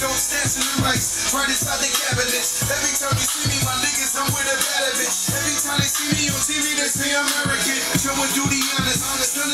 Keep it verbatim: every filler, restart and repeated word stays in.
Don't stash in the rice, right inside the cabinets. Every time you see me, my niggas, I'm with a bad bitch. Every time they see me on T V, they say I'm arrogant. Showing duty honest, honest.